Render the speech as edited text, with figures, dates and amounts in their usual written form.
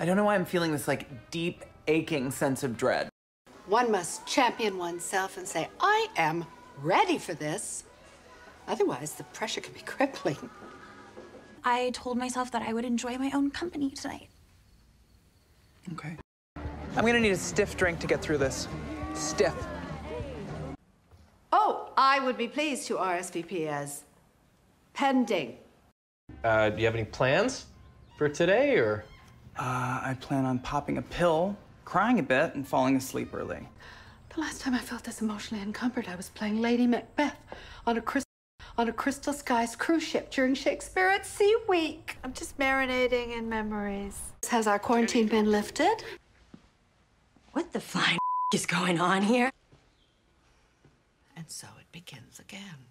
I don't know why I'm feeling this, like, deep, aching sense of dread. One must champion oneself and say, I am ready for this. Otherwise, the pressure can be crippling. I told myself that I would enjoy my own company tonight. Okay. I'm gonna need a stiff drink to get through this. Stiff. Oh, I would be pleased to RSVP as pending. Do you have any plans for today, or? I plan on popping a pill, crying a bit, and falling asleep early. The last time I felt this emotionally encumbered, I was playing Lady Macbeth on a Crystal Skies cruise ship during Shakespeare at Sea Week. I'm just marinating in memories. Has our quarantine been lifted? What the flying is going on here? And so it begins again.